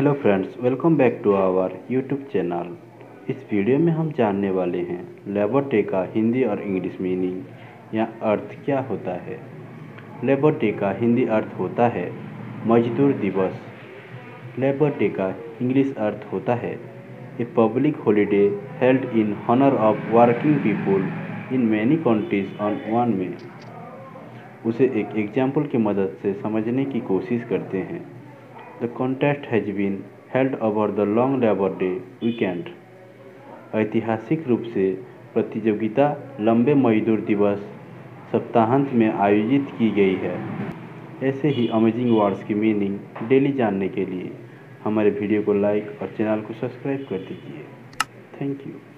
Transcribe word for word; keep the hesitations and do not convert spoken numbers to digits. Hello friends, welcome back to our YouTube channel. इस video में हम जानने वाले हैं लेबर डे का हिंदी और इंग्लिश मीनिंग या अर्थ क्या होता है। लेबर डे का हिंदी अर्थ होता है मजदूर दिवस। लेबर डे का इंग्लिश अर्थ होता है a public holiday held in honour of working people in many countries on one में। उसे एक एग्जाम्पल की मदद से समझने की कोशिश करते हैं। The contest has been held over the long Labor Day weekend। ऐतिहासिक रूप से प्रतियोगिता लंबे मजदूर दिवस सप्ताहांत में आयोजित की गई है। ऐसे ही अमेजिंग वर्ड्स की मीनिंग डेली जानने के लिए हमारे वीडियो को लाइक और चैनल को सब्सक्राइब कर दीजिए। Thank you.